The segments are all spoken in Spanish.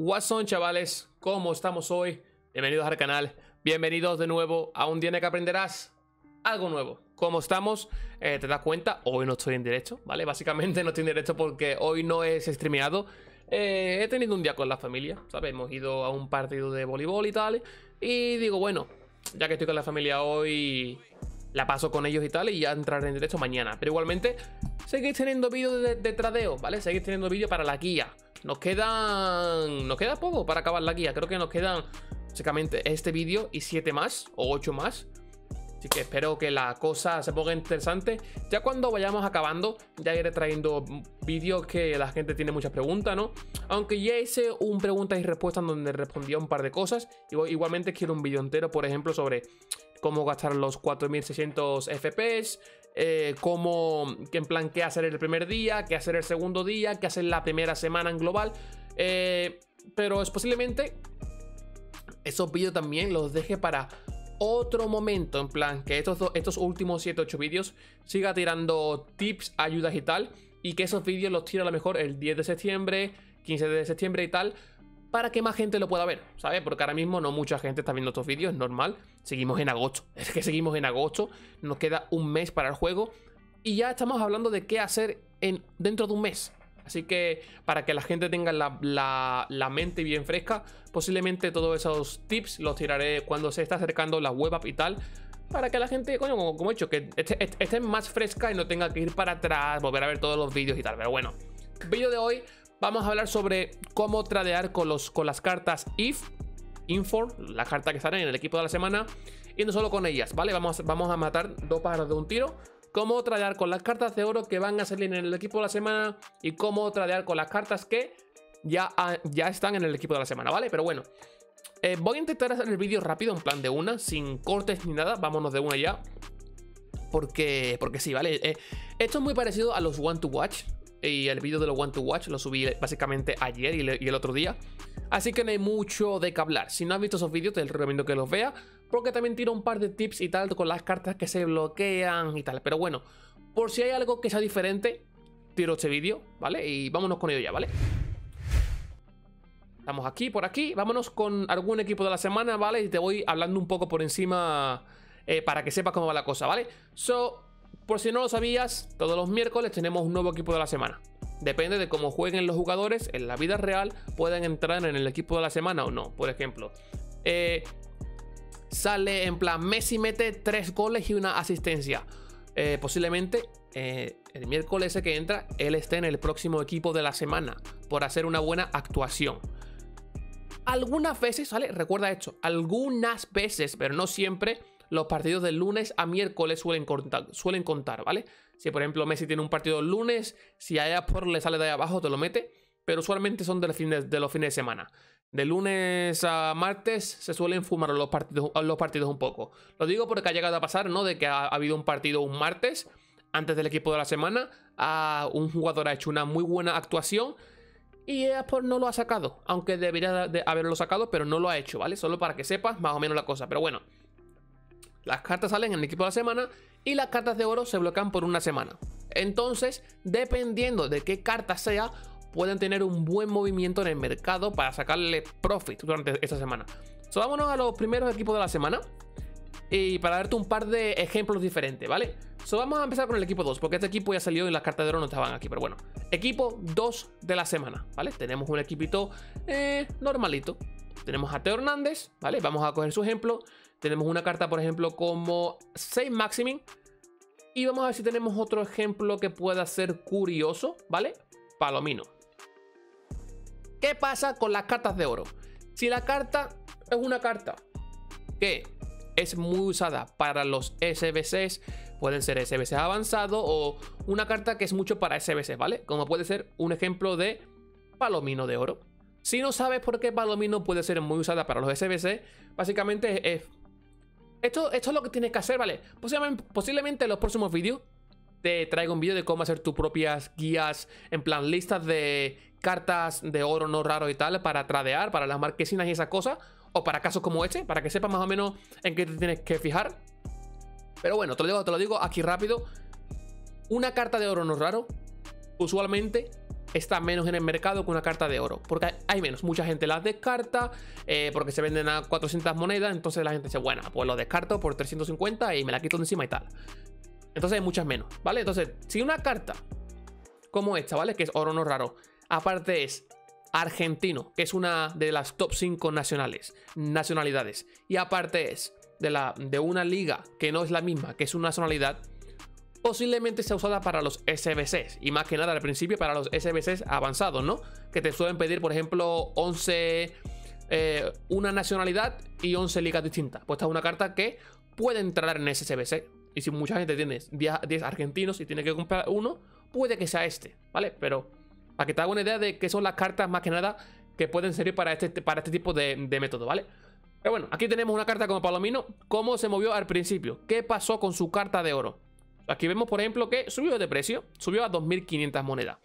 What's on, chavales, ¿cómo estamos hoy? Bienvenidos al canal, bienvenidos de nuevo a un día en el que aprenderás algo nuevo. ¿Cómo estamos? Te das cuenta, hoy no estoy en directo, ¿vale? Básicamente no estoy en directo porque hoy no es streameado. He tenido un día con la familia, ¿sabes? Hemos ido a un partido de voleibol y tal. Y digo, bueno, ya que estoy con la familia hoy, la paso con ellos y tal, y ya entraré en directo mañana. Pero igualmente, seguís teniendo vídeos de tradeo, ¿vale? Seguís teniendo vídeos para la guía. Nos queda poco para acabar la guía. Creo que nos quedan básicamente este vídeo y 7 más, o 8 más. Así que espero que la cosa se ponga interesante. Ya cuando vayamos acabando, ya iré trayendo vídeos que la gente tiene muchas preguntas, ¿no? Aunque ya hice un preguntas y respuestas donde respondí a un par de cosas. Igualmente quiero un vídeo entero, por ejemplo, sobre cómo gastar los 4600 FPS, en plan qué hacer el primer día, qué hacer el segundo día, qué hacer la primera semana en global. Pero es posiblemente esos vídeos también los deje para otro momento, en plan que estos últimos 7-8 vídeos siga tirando tips, ayudas y tal, y que esos vídeos los tire a lo mejor el 10 de septiembre, 15 de septiembre y tal, para que más gente lo pueda ver, ¿sabes? Porque ahora mismo no mucha gente está viendo estos vídeos, es normal. Seguimos en agosto, es que seguimos en agosto, nos queda un mes para el juego y ya estamos hablando de qué hacer dentro de un mes. Así que para que la gente tenga la mente bien fresca, posiblemente todos esos tips los tiraré cuando se está acercando la web app y tal, para que la gente, coño, como he dicho, que esté más fresca y no tenga que ir para atrás, volver a ver todos los vídeos y tal. Pero bueno, el vídeo de hoy vamos a hablar sobre cómo tradear con las cartas IF, Infor, las cartas que salen en el equipo de la semana, y no solo con ellas, ¿vale? Vamos a matar dos pájaros de un tiro. Cómo tradear con las cartas de oro que van a salir en el equipo de la semana y cómo tradear con las cartas que ya están en el equipo de la semana, ¿vale? Pero bueno, voy a intentar hacer el vídeo rápido, en plan de una, sin cortes ni nada. Vámonos de una ya, porque sí, ¿vale? Esto es muy parecido a los One to Watch, y el vídeo de los One to Watch lo subí básicamente ayer y el otro día, así que no hay mucho de qué hablar. Si no has visto esos vídeos, te recomiendo que los veas, porque también tiro un par de tips y tal con las cartas que se bloquean y tal. Pero bueno, por si hay algo que sea diferente, tiro este vídeo, ¿vale? Y vámonos con ello ya, ¿vale? Estamos aquí, por aquí. Vámonos con algún equipo de la semana, ¿vale? Y te voy hablando un poco por encima, para que sepas cómo va la cosa, ¿vale? Por si no lo sabías, todos los miércoles tenemos un nuevo equipo de la semana. Depende de cómo jueguen los jugadores en la vida real, pueden entrar en el equipo de la semana o no. Por ejemplo, sale en plan Messi mete 3 goles y una asistencia. Posiblemente el miércoles ese que entra, él esté en el próximo equipo de la semana por hacer una buena actuación. Algunas veces, ¿vale? Recuerda esto, algunas veces, pero no siempre, los partidos del lunes a miércoles suelen contar, ¿vale? Si por ejemplo Messi tiene un partido el lunes, si a por le sale de ahí abajo, te lo mete, pero usualmente son de los fines de semana. De lunes a martes se suelen fumar los partidos un poco. Lo digo porque ha llegado a pasar, ¿no? De que ha habido un partido un martes antes del equipo de la semana, un jugador ha hecho una muy buena actuación y Easport no lo ha sacado, aunque debería de haberlo sacado, pero no lo ha hecho, ¿vale? Solo para que sepas más o menos la cosa, pero bueno. Las cartas salen en el equipo de la semana y las cartas de oro se bloquean por una semana. Entonces, dependiendo de qué carta sea, pueden tener un buen movimiento en el mercado para sacarle profit durante esta semana. So, vámonos a los primeros equipos de la semana y para darte un par de ejemplos diferentes, ¿vale? So, vamos a empezar con el equipo 2, porque este equipo ya salió y las cartas de oro no estaban aquí, pero bueno. Equipo 2 de la semana, ¿vale? Tenemos un equipito normalito. Tenemos a Théo Hernández, ¿vale? Vamos a coger su ejemplo. Tenemos una carta, por ejemplo, como Saint Maximin. Y vamos a ver si tenemos otro ejemplo que pueda ser curioso, ¿vale? Palomino. ¿Qué pasa con las cartas de oro? Si la carta es una carta que es muy usada para los SBCs, pueden ser SBCs avanzados o una carta que es mucho para SBCs, ¿vale? Como puede ser un ejemplo de Palomino de oro. Si no sabes por qué Palomino puede ser muy usada para los SBC, básicamente es esto es lo que tienes que hacer, ¿vale? Posiblemente en los próximos vídeos te traigo un vídeo de cómo hacer tus propias guías, en plan listas de cartas de oro no raro y tal, para tradear, para las marquesinas y esas cosas, o para casos como este, para que sepas más o menos en qué te tienes que fijar. Pero bueno, te lo digo aquí rápido. Una carta de oro no raro usualmente está menos en el mercado que una carta de oro, porque hay menos, mucha gente las descarta porque se venden a 400 monedas, entonces la gente dice, bueno, pues lo descarto por 350 y me la quito de encima y tal. Entonces hay muchas menos, ¿vale? Entonces, si una carta como esta, ¿vale? Que es oro no raro, aparte es argentino, que es una de las top 5 nacionalidades, y aparte es de una liga que no es la misma, que es una nacionalidad, posiblemente sea usada para los SBCs, y más que nada al principio para los SBCs avanzados, ¿no? Que te suelen pedir, por ejemplo, 11, una nacionalidad y 11 ligas distintas. Pues esta es una carta que puede entrar en ese SBC, y si mucha gente tiene 10 argentinos y tiene que comprar uno, puede que sea este, ¿vale? Pero para que te haga una idea de qué son las cartas, más que nada, que pueden servir para este tipo de método, ¿vale? Pero bueno, aquí tenemos una carta como Palomino, cómo se movió al principio, qué pasó con su carta de oro. Aquí vemos, por ejemplo, que subió de precio, subió a 2.500 monedas.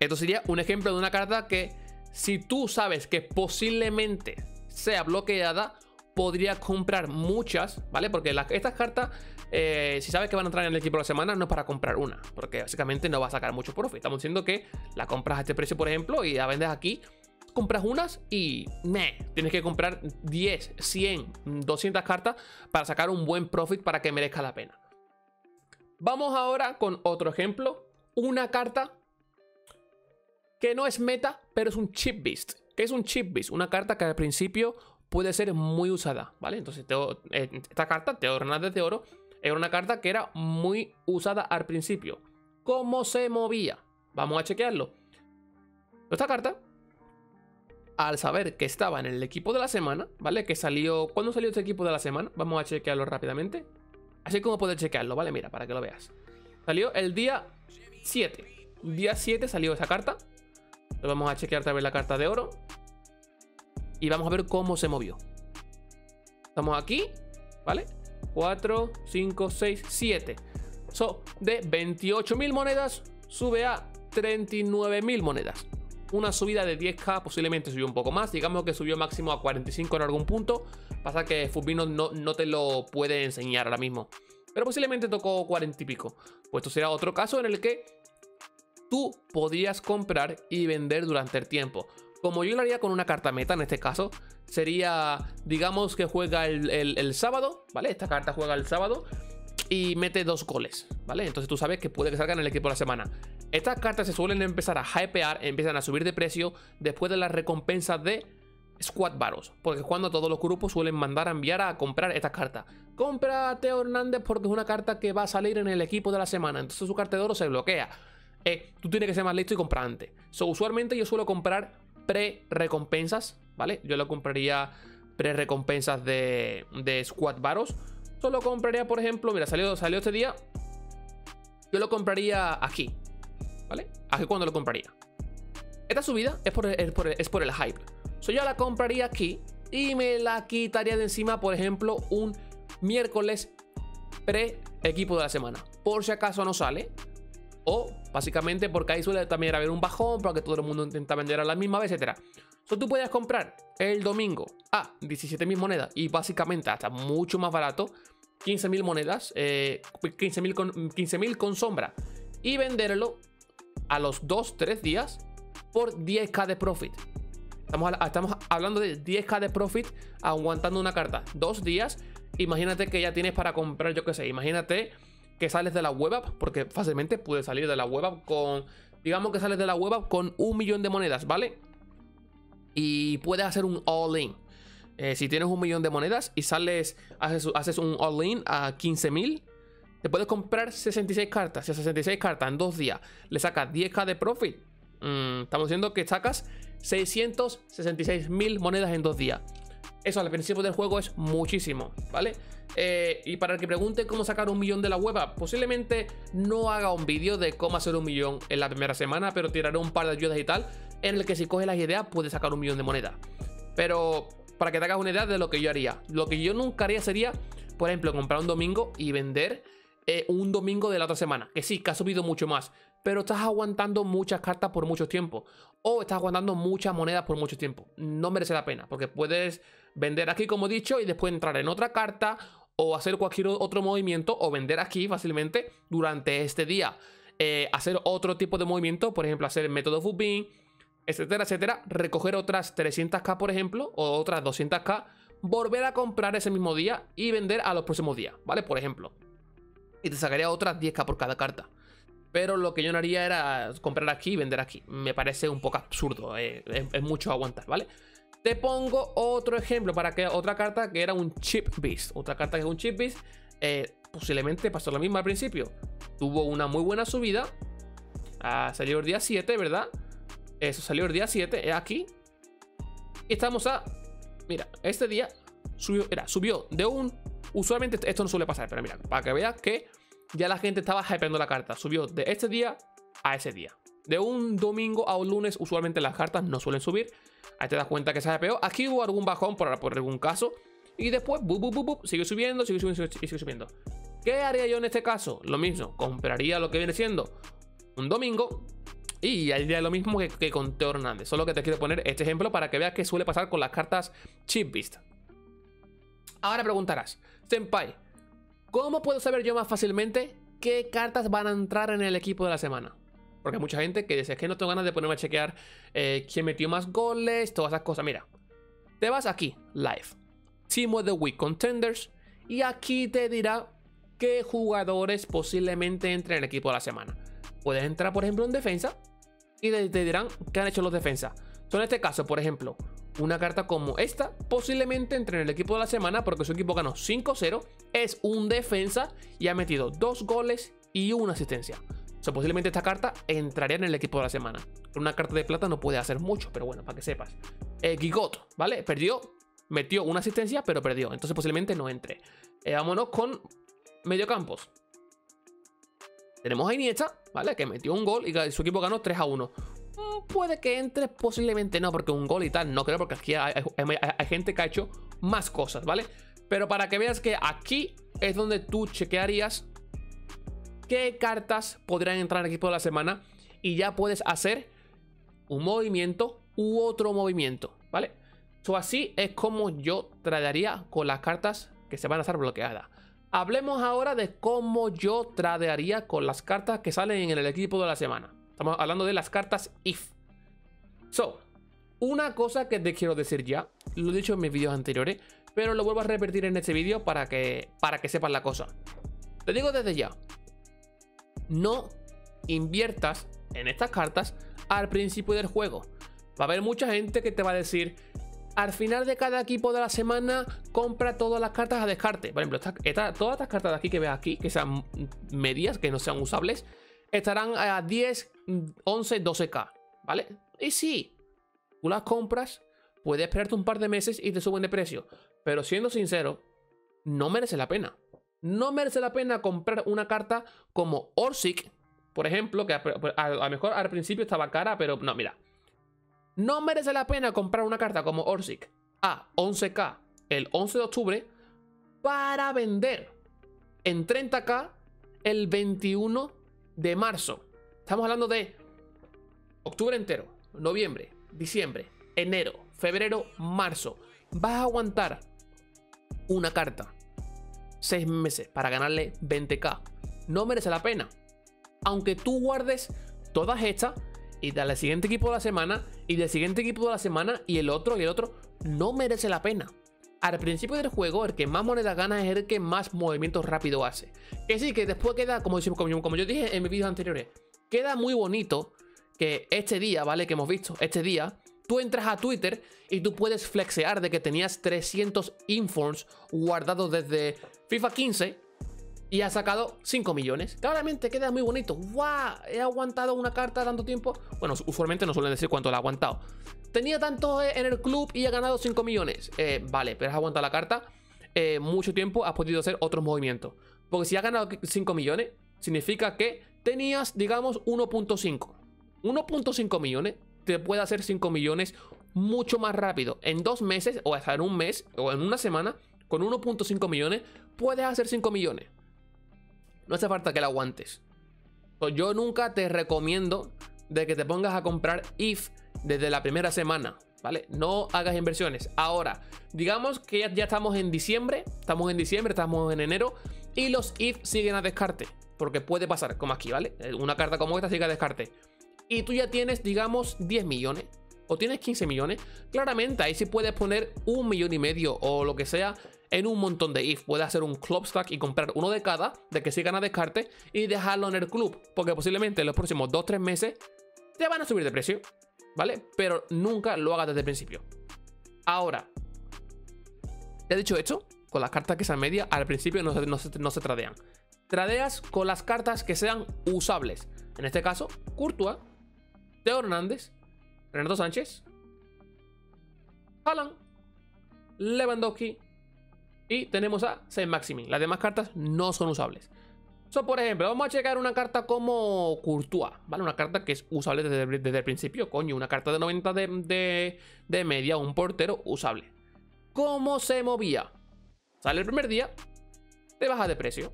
Esto sería un ejemplo de una carta que, si tú sabes que posiblemente sea bloqueada, podrías comprar muchas, ¿vale? Porque estas cartas, si sabes que van a entrar en el equipo de la semana, no es para comprar una, porque básicamente no va a sacar mucho profit. Estamos diciendo que la compras a este precio, por ejemplo, y la vendes aquí, compras unas y tienes que comprar 10, 100, 200 cartas para sacar un buen profit para que merezca la pena. Vamos ahora con otro ejemplo, una carta que no es meta, pero es un cheap beast. ¿Qué es un cheap beast? Una carta que al principio puede ser muy usada, ¿vale? Entonces esta carta, Théo Hernández de Oro, era una carta que era muy usada al principio. ¿Cómo se movía? Vamos a chequearlo. Esta carta, al saber que estaba en el equipo de la semana, ¿vale? Que salió... ¿Cuándo salió este equipo de la semana? Vamos a chequearlo rápidamente. Así como poder chequearlo, ¿vale? Mira, para que lo veas. Salió el día 7. Día 7 salió esa carta. Vamos a chequear otra vez la carta de oro. Y vamos a ver cómo se movió. Estamos aquí, ¿vale? 4, 5, 6, 7. So, de 28.000 monedas sube a 39.000 monedas. Una subida de 10k, posiblemente subió un poco más. Digamos que subió máximo a 45 en algún punto. Pasa que Fubino no te lo puede enseñar ahora mismo. Pero posiblemente tocó 40 y pico. Pues esto será otro caso en el que tú podrías comprar y vender durante el tiempo. Como yo lo haría con una carta meta en este caso, sería, digamos que juega el sábado, ¿vale? Esta carta juega el sábado y mete 2 goles, ¿vale? Entonces tú sabes que puede que salgan en el equipo de la semana. Estas cartas se suelen empezar a hypear, empiezan a subir de precio después de las recompensas de Squad Baros, porque cuando todos los grupos suelen mandar a enviar a comprar estas cartas. Compra a Théo Hernández porque es una carta que va a salir en el equipo de la semana, entonces su carta de oro se bloquea. Tú tienes que ser más listo y comprar antes. So, usualmente yo suelo comprar pre-recompensas, ¿vale? Yo lo compraría pre-recompensas de Squad Baros. Solo compraría, por ejemplo, mira, salió este día. Yo lo compraría aquí, ¿vale? Aquí cuando lo compraría. Esta subida es por el hype. So, yo la compraría aquí y me la quitaría de encima, por ejemplo, un miércoles pre-equipo de la semana. Por si acaso no sale. O básicamente porque ahí suele también haber un bajón para que todo el mundo intenta vender a la misma vez, etc. So, tú puedes comprar el domingo a 17.000 monedas y básicamente hasta mucho más barato, 15.000 monedas, 15.000 con sombra, y venderlo a los 2-3 días por 10k de profit. Estamos hablando de 10k de profit aguantando una carta 2 días. Imagínate que ya tienes para comprar, yo qué sé, imagínate que sales de la web app, porque fácilmente puedes salir de la web app con, digamos que sales de la web app con 1.000.000 de monedas, ¿vale? Y puedes hacer un all-in. Si tienes 1.000.000 de monedas y haces un all-in a 15.000, te puedes comprar 66 cartas. Si a 66 cartas en 2 días le sacas 10k de profit, estamos diciendo que sacas 666.000 monedas en 2 días. Eso al principio del juego es muchísimo, ¿vale? Y para el que pregunte cómo sacar 1.000.000 de la web app, posiblemente no haga un vídeo de cómo hacer 1.000.000 en la primera semana, pero tiraré un par de ayudas y tal, en el que si coges las ideas puedes sacar 1.000.000 de monedas. Pero para que te hagas una idea de lo que yo haría. Lo que yo nunca haría sería, por ejemplo, comprar un domingo y vender un domingo de la otra semana. Que sí, que ha subido mucho más, pero estás aguantando muchas cartas por mucho tiempo. O estás aguantando muchas monedas por mucho tiempo. No merece la pena, porque puedes vender aquí, como he dicho, y después entrar en otra carta o hacer cualquier otro movimiento, o vender aquí fácilmente durante este día. hacer otro tipo de movimiento, por ejemplo, hacer el método FUT, etcétera, etcétera, recoger otras 300k, por ejemplo, o otras 200k, volver a comprar ese mismo día y vender a los próximos días, ¿vale? Por ejemplo. Y te sacaría otras 10k por cada carta. Pero lo que yo no haría era comprar aquí y vender aquí. Me parece un poco absurdo, es mucho aguantar, ¿vale? Te pongo otro ejemplo para que otra carta que era un cheap beast. Otra carta que es un cheap beast, posiblemente pasó lo mismo al principio. Tuvo una muy buena subida. Salió el día 7, ¿verdad? Eso salió el día 7, es aquí. Y estamos a... Mira, este día subió, subió de un... Usualmente esto no suele pasar, pero mira, para que veas que ya la gente estaba hypeando la carta. Subió de este día a ese día. De un domingo a un lunes, usualmente las cartas no suelen subir. Ahí te das cuenta que se hypeó. Aquí hubo algún bajón por algún caso. Y después, sigue subiendo, sigue subiendo. ¿Qué haría yo en este caso? Lo mismo, compraría lo que viene siendo un domingo. Y haría lo mismo que con Théo Hernández. Solo que te quiero poner este ejemplo para que veas qué suele pasar con las cartas cheap beast. Ahora preguntarás, Senpai, ¿cómo puedo saber yo más fácilmente qué cartas van a entrar en el equipo de la semana? Porque hay mucha gente que dice, es que no tengo ganas de ponerme a chequear quién metió más goles, todas esas cosas. Mira, te vas aquí, live, Team of the Week Contenders, y aquí te dirá qué jugadores posiblemente entren en el equipo de la semana. Puedes entrar, por ejemplo, en defensa y te dirán qué han hecho los defensas. Entonces, en este caso, por ejemplo, una carta como esta posiblemente entre en el equipo de la semana porque su equipo ganó 5-0, es un defensa y ha metido 2 goles y 1 asistencia. O sea, posiblemente esta carta entraría en el equipo de la semana. Una carta de plata no puede hacer mucho, pero bueno, para que sepas. Gigot, ¿vale? Perdió, metió 1 asistencia, pero perdió. Entonces posiblemente no entre. Vámonos con mediocampos. Tenemos a Iniesta, ¿vale? Que metió 1 gol y su equipo ganó 3-1. Puede que entre, posiblemente no, porque 1 gol y tal, no creo, porque aquí hay gente que ha hecho más cosas, ¿vale? Pero para que veas que aquí es donde tú chequearías qué cartas podrían entrar al equipo de la semana y ya puedes hacer un movimiento u otro movimiento, ¿vale? So, así es como yo tradearía con las cartas que se van a estar bloqueadas. Hablemos ahora de cómo yo tradearía con las cartas que salen en el equipo de la semana. Estamos hablando de las cartas IF. So, una cosa que te quiero decir ya, lo he dicho en mis vídeos anteriores, pero lo vuelvo a repetir en este vídeo para que sepas la cosa. Te digo desde ya, no inviertas en estas cartas al principio del juego. Va a haber mucha gente que te va a decir, al final de cada equipo de la semana, compra todas las cartas a descarte. Por ejemplo, todas estas cartas de aquí que ves aquí, que sean medias, que no sean usables, estarán a 10, 11, 12k, ¿vale? Y sí, tú las compras, puedes esperarte un par de meses y te suben de precio. Pero siendo sincero, no merece la pena. No merece la pena comprar una carta como Orsic, por ejemplo, que a lo mejor al principio estaba cara, pero no, mira. No merece la pena comprar una carta como Orsic a 11k el 11 de octubre para vender en 30k el 21 de marzo. Estamos hablando de octubre entero, noviembre, diciembre, enero, febrero, marzo. Vas a aguantar una carta 6 meses para ganarle 20k. No merece la pena. Aunque tú guardes todas estas y del siguiente equipo de la semana y del siguiente equipo de la semana y el otro y el otro, no merece la pena. Al principio del juego, el que más monedas gana es el que más movimientos rápido hace. Que sí, que después queda, como yo dije en mis vídeos anteriores, queda muy bonito que este día, ¿vale? Que hemos visto, este día, tú entras a Twitter y tú puedes flexear de que tenías 300 informs guardados desde FIFA 15 y has sacado 5 millones. Claramente queda muy bonito. ¡Guau! He aguantado una carta tanto tiempo. Bueno, usualmente no suelen decir cuánto la he aguantado. Tenía tanto en el club y he ganado 5 millones. Vale, pero has aguantado la carta mucho tiempo, has podido hacer otros movimientos. Porque si has ganado 5 millones, significa que tenías, digamos, 1.5. 1.5 millones te puede hacer 5 millones mucho más rápido. En 2 meses, o hasta en un mes, o en una semana, con 1.5 millones, puedes hacer 5 millones. No hace falta que la aguantes. Yo nunca te recomiendo de que te pongas a comprar IF desde la primera semana, ¿vale? No hagas inversiones. Ahora, digamos que ya estamos en diciembre, estamos en enero y los IF siguen a descarte. porque puede pasar, como aquí, ¿vale? Una carta como esta sí que descarte. Y tú ya tienes, digamos, 10 millones. O tienes 15 millones. Claramente, ahí sí puedes poner 1,5 millones o lo que sea en un montón de if. Puedes hacer un club stack y comprar uno de cada, de que sí gana descarte, y dejarlo en el club. Porque posiblemente en los próximos 2-3 meses te van a subir de precio, ¿vale? Pero nunca lo hagas desde el principio. Ahora, ¿te he dicho esto? Con las cartas que sean medias, al principio no se tradean. Tradeas con las cartas que sean usables. En este caso, Courtois, Théo Hernández, Renato Sánchez, Haaland, Lewandowski y tenemos a Saint Maximin. Las demás cartas no son usables. So, por ejemplo, vamos a checar una carta como Courtois, ¿vale? Una carta que es usable desde el principio, coño. Una carta de 90 de media, un portero usable. ¿Cómo se movía? Sale el primer día, te baja de precio.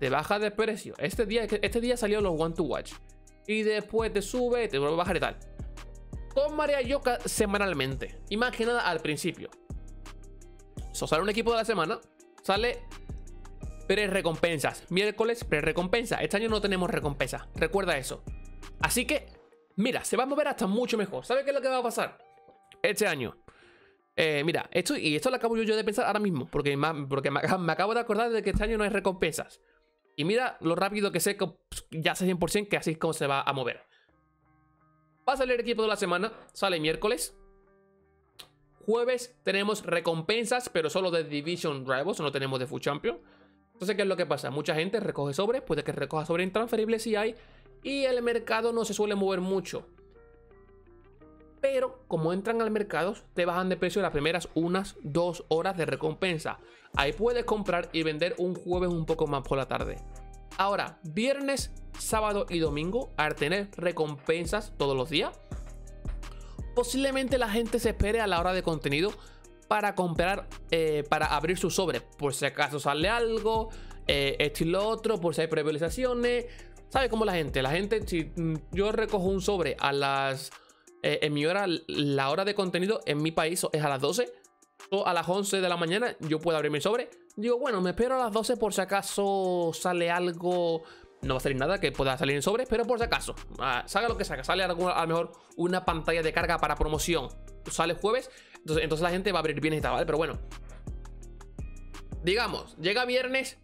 Te baja de precio. Este día salieron los One to Watch. Y después te sube, te vuelve a bajar y tal. ¿Cómo haría yo semanalmente? Y más que nada al principio. So, sale un equipo de la semana. Sale pre-recompensas. Miércoles, pre-recompensa. Este año no tenemos recompensa. Recuerda eso. Así que, mira, se va a mover hasta mucho mejor. ¿Sabes qué es lo que va a pasar este año? Mira, esto lo acabo yo de pensar ahora mismo. Porque me acabo de acordar de que este año no hay recompensas. Y mira lo rápido que sé, que ya sé 100% que así es como se va a mover. Va a salir el equipo de la semana, sale miércoles. Jueves tenemos recompensas, pero solo de Division Rivals, no tenemos de FUT Champion. Entonces, ¿qué es lo que pasa? Mucha gente recoge sobres, puede que recoja sobre intransferibles si hay. Y el mercado no se suele mover mucho. Pero como entran al mercado, te bajan de precio las primeras 1-2 horas de recompensa. Ahí puedes comprar y vender un jueves un poco más por la tarde. Ahora, viernes, sábado y domingo, al tener recompensas todos los días, posiblemente la gente se espere a la hora de contenido para comprar, para abrir sus sobres. Por si acaso sale algo, esto y lo otro, por si hay previsualizaciones. ¿Sabes cómo la gente? La gente, si yo recojo un sobre a las... en mi hora, la hora de contenido en mi país es a las 12 o a las 11 de la mañana, yo puedo abrir mi sobre. Digo, bueno, me espero a las 12 por si acaso sale algo. No va a salir nada que pueda salir en sobres, pero por si acaso, salga lo que salga, sale a lo mejor una pantalla de carga para promoción. Sale jueves, entonces la gente va a abrir bien y tal, ¿vale? Pero bueno, digamos, llega viernes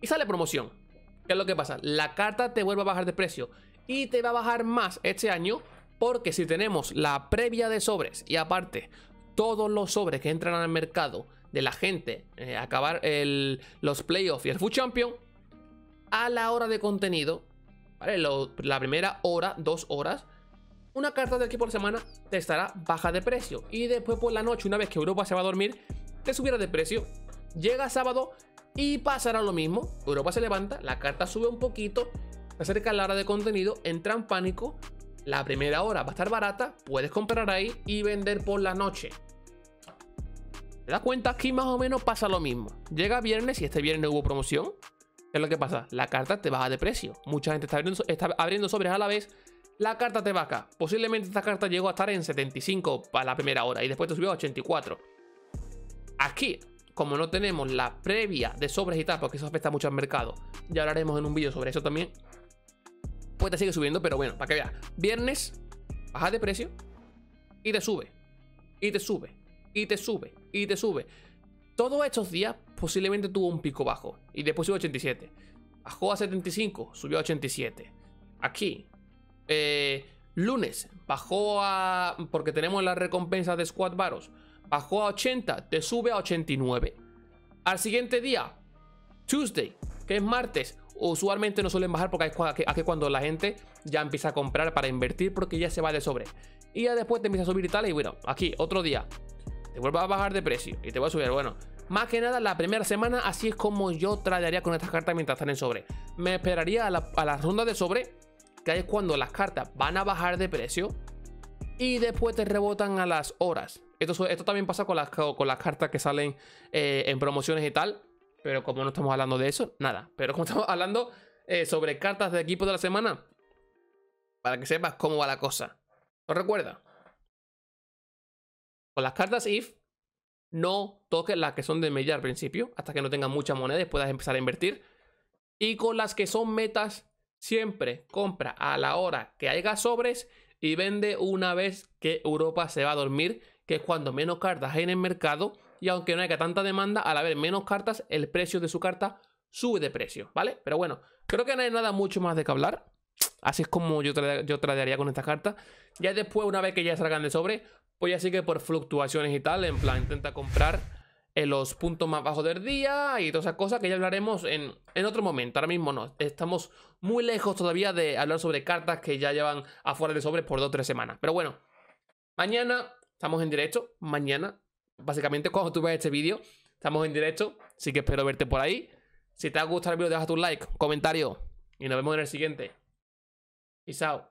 y sale promoción. ¿Qué es lo que pasa? La carta te vuelve a bajar de precio y te va a bajar más este año. Porque si tenemos la previa de sobres y aparte todos los sobres que entran al mercado de la gente, acabar los playoffs y el FUT Champion, a la hora de contenido, ¿vale? La primera hora, 2 horas, una carta de aquí por semana te estará baja de precio. Y después por la noche, una vez que Europa se va a dormir, te subirá de precio. Llega sábado y pasará lo mismo. Europa se levanta, la carta sube un poquito, se acerca a la hora de contenido, entra en pánico. La primera hora va a estar barata, puedes comprar ahí y vender por la noche. ¿Te das cuenta? Aquí más o menos pasa lo mismo. Llega viernes y este viernes hubo promoción. ¿Qué es lo que pasa? La carta te baja de precio. Mucha gente está abriendo sobres a la vez. La carta te baja. Posiblemente esta carta llegó a estar en 75 para la primera hora y después te subió a 84. Aquí, como no tenemos la previa de sobres y tal, porque eso afecta mucho al mercado, ya hablaremos en un vídeo sobre eso también, pues te sigue subiendo, pero bueno, para que veas. Viernes, baja de precio y te sube, y te sube, y te sube, y te sube. Todos estos días posiblemente tuvo un pico bajo y después subió a 87. Bajó a 75, subió a 87. Aquí, lunes, bajó a... porque tenemos la recompensa de Squad Baros. Bajó a 80, te sube a 89. Al siguiente día, Tuesday, que es martes, usualmente no suelen bajar porque aquí cuando la gente ya empieza a comprar para invertir porque ya se va de sobre. Y ya después te empieza a subir y tal. Y bueno, aquí otro día te vuelve a bajar de precio y te va a subir. Bueno, más que nada la primera semana así es como yo tradearía con estas cartas mientras están en sobre. Me esperaría a la ronda de sobre, que es cuando las cartas van a bajar de precio y después te rebotan a las horas. Esto también pasa con las cartas que salen en promociones y tal. Pero como no estamos hablando de eso, nada. Pero como estamos hablando sobre cartas de equipo de la semana, para que sepas cómo va la cosa. ¿Os recuerda? Con las cartas IF, no toques las que son de media al principio, hasta que no tengas muchas monedas y puedas empezar a invertir. y con las que son metas, siempre compra a la hora que haya sobres y vende una vez que Europa se va a dormir, que es cuando menos cartas hay en el mercado. Y aunque no haya tanta demanda, al haber menos cartas, el precio de su carta sube de precio, ¿vale? Pero bueno, creo que no hay nada mucho más de que hablar. Así es como yo tradearía con estas cartas. Ya después, una vez que ya salgan de sobre, pues ya sí que por fluctuaciones y tal, en plan, intenta comprar en los puntos más bajos del día y todas esas cosas que ya hablaremos en otro momento. Ahora mismo no, estamos muy lejos todavía de hablar sobre cartas que ya llevan afuera de sobres por 2 o 3 semanas. Pero bueno, mañana estamos en directo, mañana, básicamente cuando tú veas este vídeo, estamos en directo, así que espero verte por ahí. Si te ha gustado el vídeo, deja tu like, comentario y nos vemos en el siguiente. Peace out.